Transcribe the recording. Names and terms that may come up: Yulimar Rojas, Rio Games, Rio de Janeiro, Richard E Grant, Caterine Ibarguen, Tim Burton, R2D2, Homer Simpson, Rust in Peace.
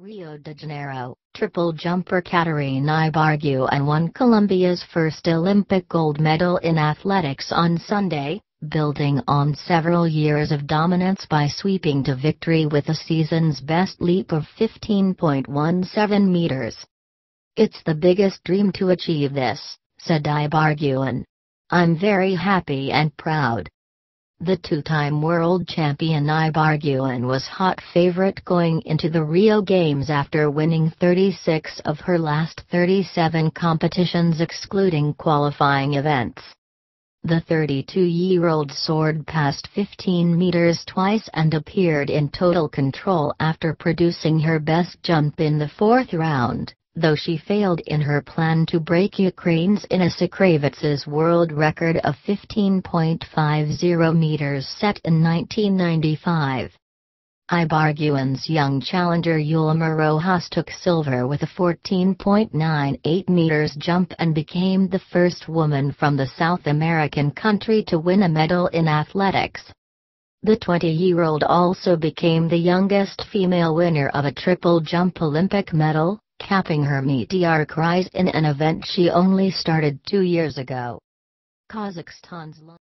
Rio de Janeiro, triple jumper Caterine Ibarguen won Colombia's first Olympic gold medal in athletics on Sunday, building on several years of dominance by sweeping to victory with the season's best leap of 15.17 meters. "It's the biggest dream to achieve this," said Ibarguen. "I'm very happy and proud." The two-time world champion Ibarguen was hot favorite going into the Rio Games after winning 36 of her last 37 competitions excluding qualifying events. The 32-year-old soared past 15 meters twice and appeared in total control after producing her best jump in the fourth round, though she failed in her plan to break Ukraine's Inessa Kravets's world record of 15.50 meters set in 1995. Ibarguen's young challenger Yulimar Rojas took silver with a 14.98 meters jump and became the first woman from the South American country to win a medal in athletics. The 20-year-old also became the youngest female winner of a triple jump Olympic medal, capping her meteoric rise in an event she only started 2 years ago. Kazakhstan's